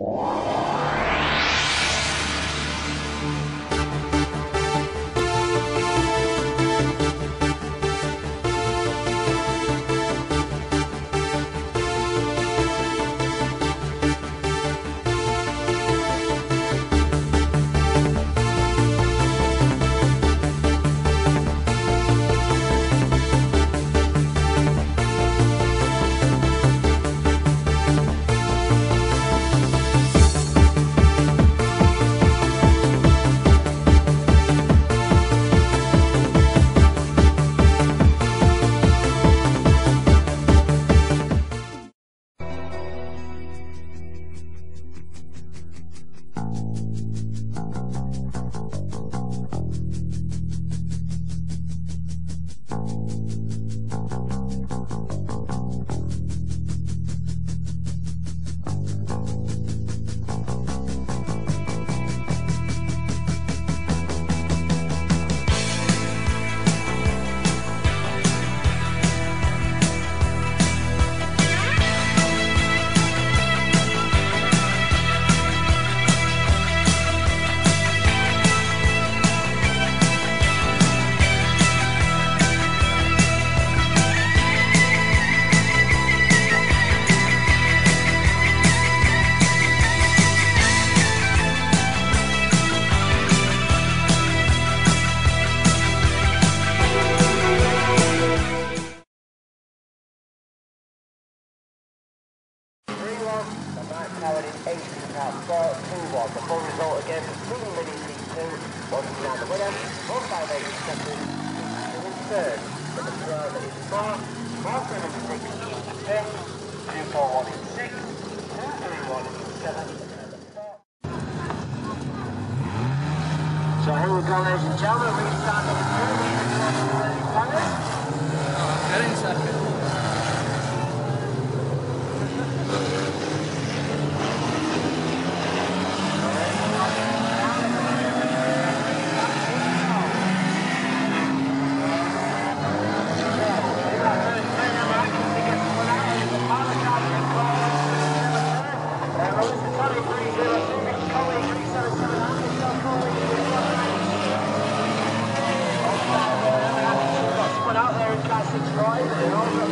The full result again is 3 minutes 2, Boston now the winner, 158 seconds, in third, but the driver is 4, 476 in fifth, 241 in sixth, 231 in seventh. So here we go, ladies and gentlemen, we start with 2 minutes 30 seconds. Get in second. Right,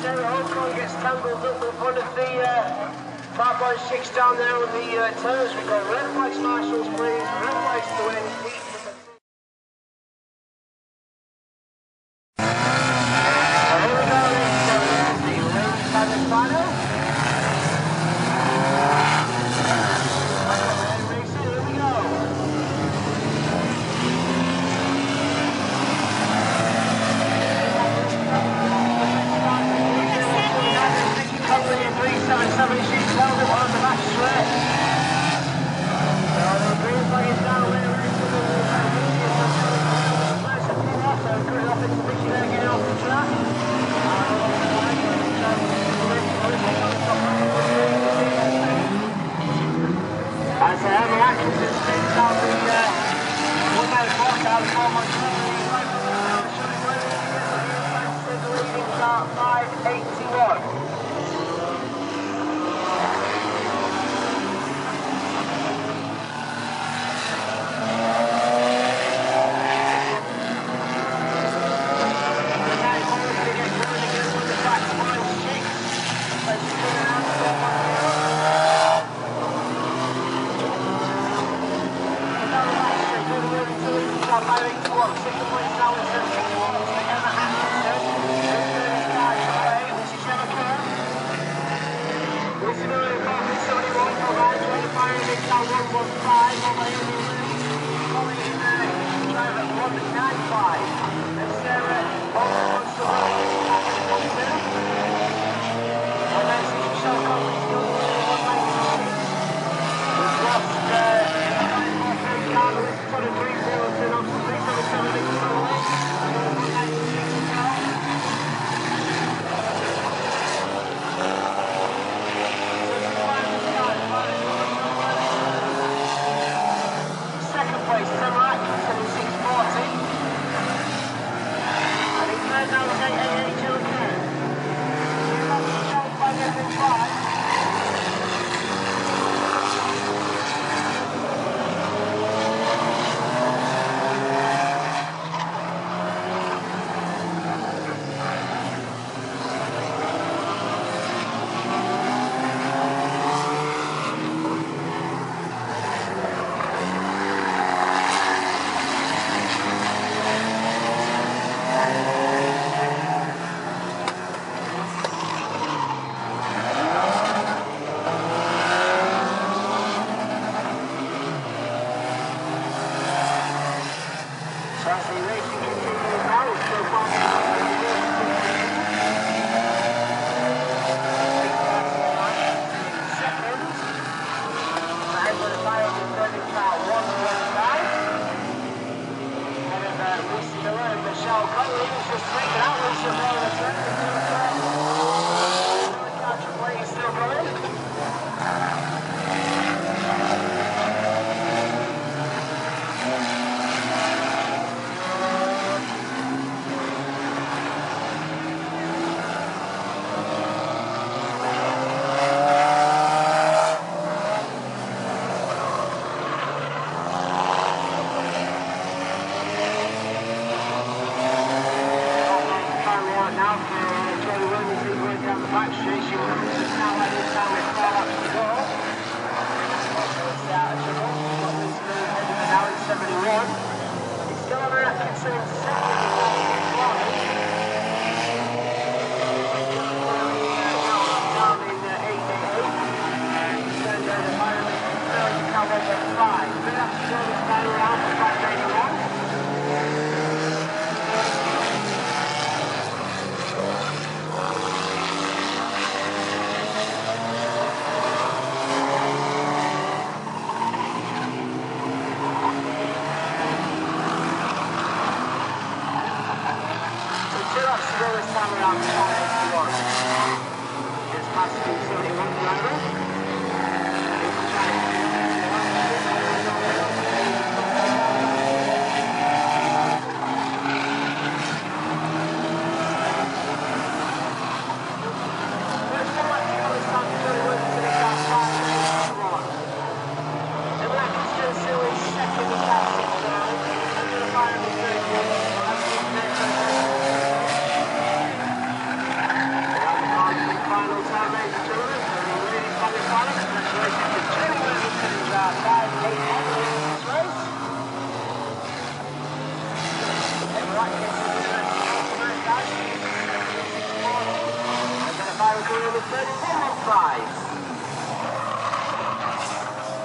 Sarah Holcomb gets tangled up with one of the 5.6 down there on the turns. We've got red flags, marshals, please. Red flags to win. Green flag is down, we're in the shallow cut. Eagles just cranking out. Lucius out of the turn. Catch play still coming.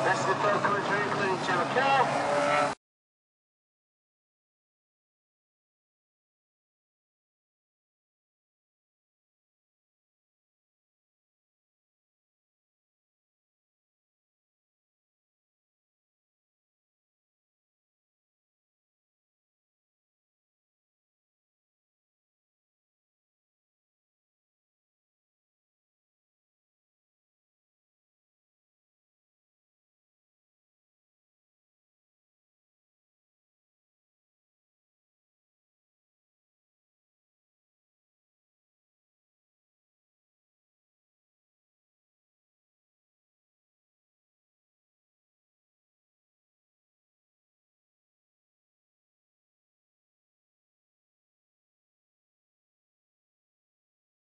That's the third commentary, including Channel K.